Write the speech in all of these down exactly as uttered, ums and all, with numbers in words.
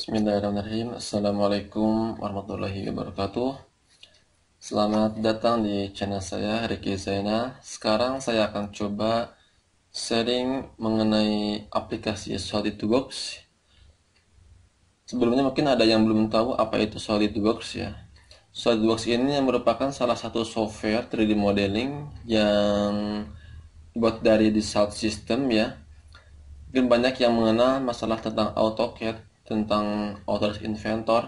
Bismillahirrahmanirrahim. Assalamualaikum warahmatullahi wabarakatuh. Selamat datang di channel saya, Riki Zaina. Sekarang saya akan coba sharing mengenai aplikasi SolidWorks. Sebelumnya mungkin ada yang belum tahu apa itu SolidWorks ya. SolidWorks ini merupakan salah satu software tiga D modeling yang dibuat dari Dassault Systèmes ya. Mungkin banyak yang mengenal masalah tentang AutoCAD, tentang Autodesk Inventor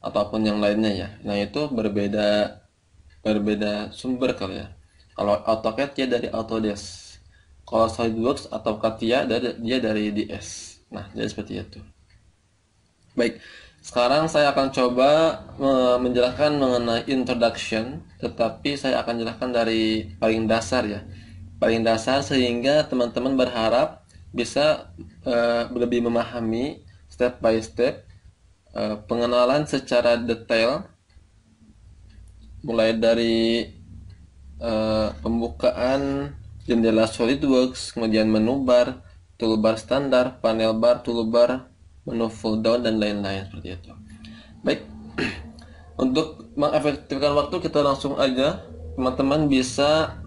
ataupun yang lainnya ya. Nah itu berbeda berbeda sumber kali ya. Kalau AutoCAD dia dari Autodesk, kalau SolidWorks atau CATIA dia dari D S. Nah jadi seperti itu. Baik, sekarang saya akan coba menjelaskan mengenai introduction, tetapi saya akan jelaskan dari paling dasar ya, paling dasar sehingga teman-teman berharap bisa uh, lebih memahami step by step, uh, pengenalan secara detail mulai dari uh, pembukaan jendela SolidWorks, kemudian menu bar, toolbar standar, panel bar, toolbar, menu fold down, dan lain-lain seperti itu. Baik, untuk mengefektifkan waktu kita langsung aja, teman-teman bisa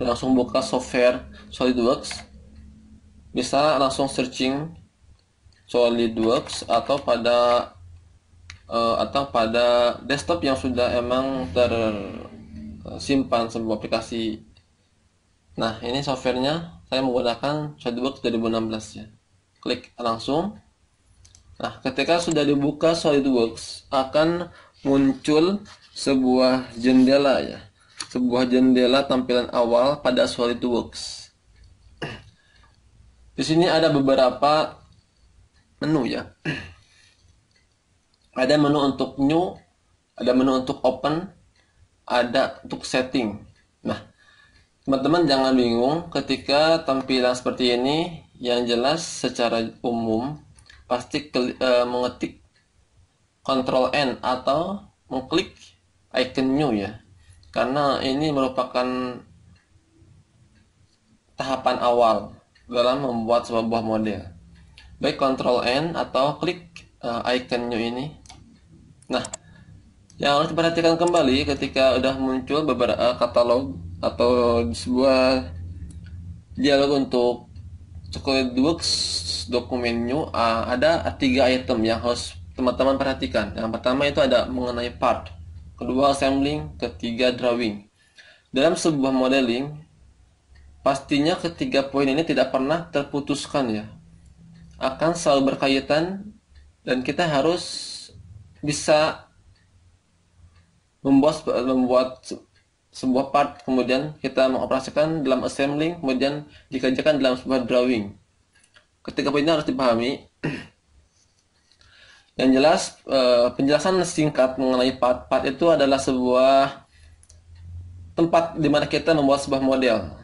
langsung buka software SolidWorks, bisa langsung searching SolidWorks atau pada uh, atau pada desktop yang sudah emang tersimpan sebuah aplikasi. Nah ini softwarenya, saya menggunakan SolidWorks dua ribu enam belas ya. Klik langsung. Nah ketika sudah dibuka SolidWorks akan muncul sebuah jendela ya, sebuah jendela tampilan awal pada SolidWorks. Di sini ada beberapa menu ya, ada menu untuk new, ada menu untuk open, ada untuk setting. Nah teman-teman jangan bingung ketika tampilan seperti ini, yang jelas secara umum pasti ke, e, mengetik control N atau mengklik icon new ya, karena ini merupakan tahapan awal dalam membuat sebuah model. Baik, control N atau klik uh, icon new ini. Nah, yang harus diperhatikan kembali ketika udah muncul beberapa katalog atau sebuah dialog untuk SolidWorks dokumen new, uh, ada tiga item yang harus teman-teman perhatikan. Yang pertama itu ada mengenai part, kedua assembling, ketiga drawing. Dalam sebuah modeling, pastinya ketiga poin ini tidak pernah terputuskan ya, akan selalu berkaitan dan kita harus bisa membuat membuat sebuah part, kemudian kita mengoperasikan dalam assembling, kemudian dikerjakan dalam sebuah drawing. Ketika poinnya harus dipahami. Yang jelas penjelasan singkat mengenai part. Part itu adalah sebuah tempat di mana kita membuat sebuah model.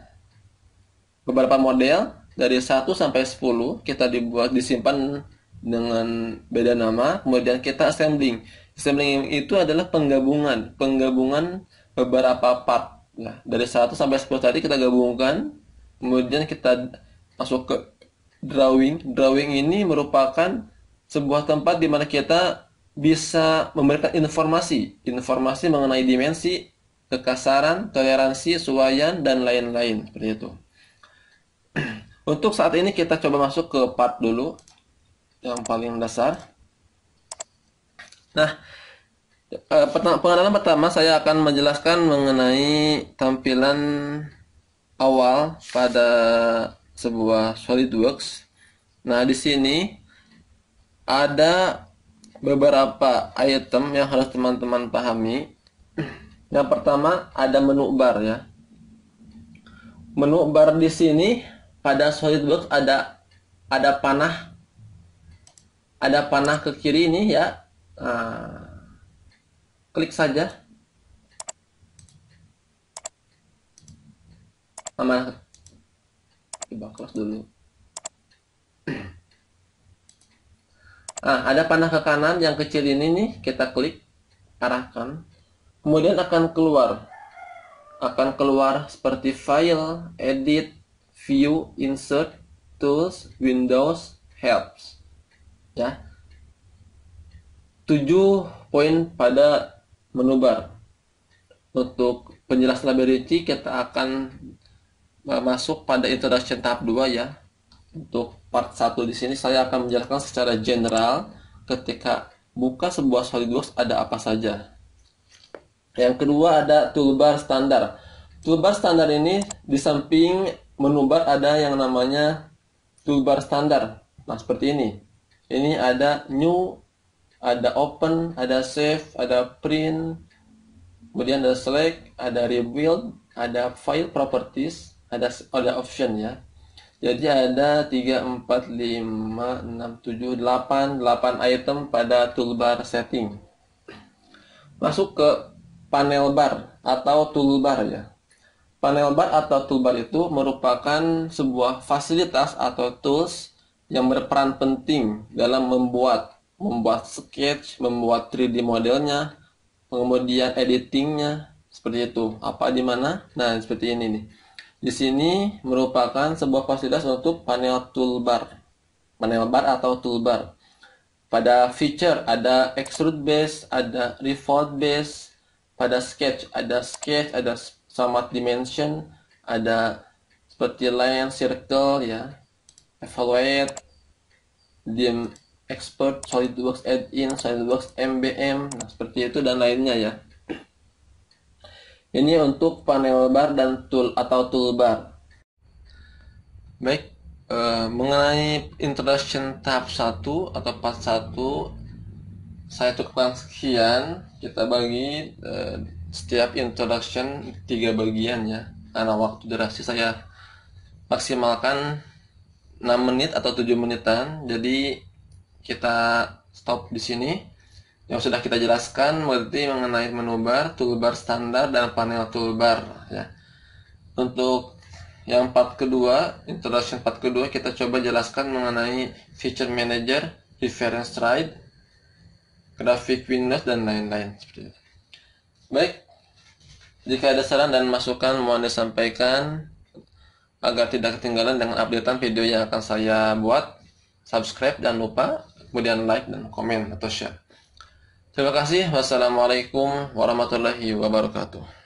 Beberapa model dari satu sampai sepuluh kita dibuat, disimpan dengan beda nama, kemudian kita assembling. Assembling itu adalah penggabungan, penggabungan beberapa part. Nah, dari satu sampai sepuluh tadi kita gabungkan, kemudian kita masuk ke drawing. Drawing ini merupakan sebuah tempat di mana kita bisa memberikan informasi, informasi mengenai dimensi, kekasaran, toleransi, suaian, dan lain-lain seperti itu. Untuk saat ini kita coba masuk ke part dulu, yang paling dasar. Nah, pengenalan pertama saya akan menjelaskan mengenai tampilan awal pada sebuah SolidWorks. Nah, di sini ada beberapa item yang harus teman-teman pahami. Yang pertama ada menu bar ya. Menu bar di sini pada SolidWorks ada ada panah ada panah ke kiri ini ya, nah, klik saja sama coba close dulu. Nah, ada panah ke kanan yang kecil ini nih, kita klik arahkan, kemudian akan keluar akan keluar seperti file, edit, view, insert, tools, windows, helps ya. tujuh poin pada menu bar. Untuk penjelasan lebih rinci kita akan masuk pada introduction tahap dua ya. Untuk part satu di sini saya akan menjelaskan secara general ketika buka sebuah SolidWorks ada apa saja. Yang kedua ada toolbar standar. Toolbar standar ini di samping menu bar ada yang namanya toolbar standar. Nah, seperti ini. Ini ada new, ada open, ada save, ada print, kemudian ada select, ada rebuild, ada file properties, ada ada option ya. Jadi ada tiga, empat, lima, enam, tujuh, delapan, delapan item pada toolbar setting. Masuk ke panel bar atau toolbar ya. Panel bar atau toolbar itu merupakan sebuah fasilitas atau tools yang berperan penting dalam membuat membuat sketch, membuat tiga D modelnya, kemudian editingnya, seperti itu. Apa di mana? Nah, seperti ini nih. Di sini merupakan sebuah fasilitas untuk panel toolbar. Panel bar atau toolbar. Pada feature ada extrude base, ada refold base, pada sketch ada sketch, ada sama dimension, ada seperti line, circle, ya, evaluate, dim, expert, SolidWorks add-in, SolidWorks M B M, nah, seperti itu dan lainnya ya. Ini untuk panel bar dan tool atau toolbar. Baik, eh, mengenai introduction tahap satu atau part satu, saya cukupkan sekian. Kita bagi eh, setiap introduction tiga bagian ya, karena waktu durasi saya maksimalkan enam menit atau tujuh menitan. Jadi kita stop di sini. Yang sudah kita jelaskan berarti mengenai menu bar, toolbar standar dan panel toolbar ya. Untuk yang part kedua, introduction part kedua, kita coba jelaskan mengenai feature manager, reference ride, graphic windows dan lain-lain seperti itu. Baik. Jika ada saran dan masukan mohon disampaikan agar tidak ketinggalan dengan updatean video yang akan saya buat. Subscribe dan lupa, kemudian like dan komen atau share. Terima kasih. Wassalamualaikum warahmatullahi wabarakatuh.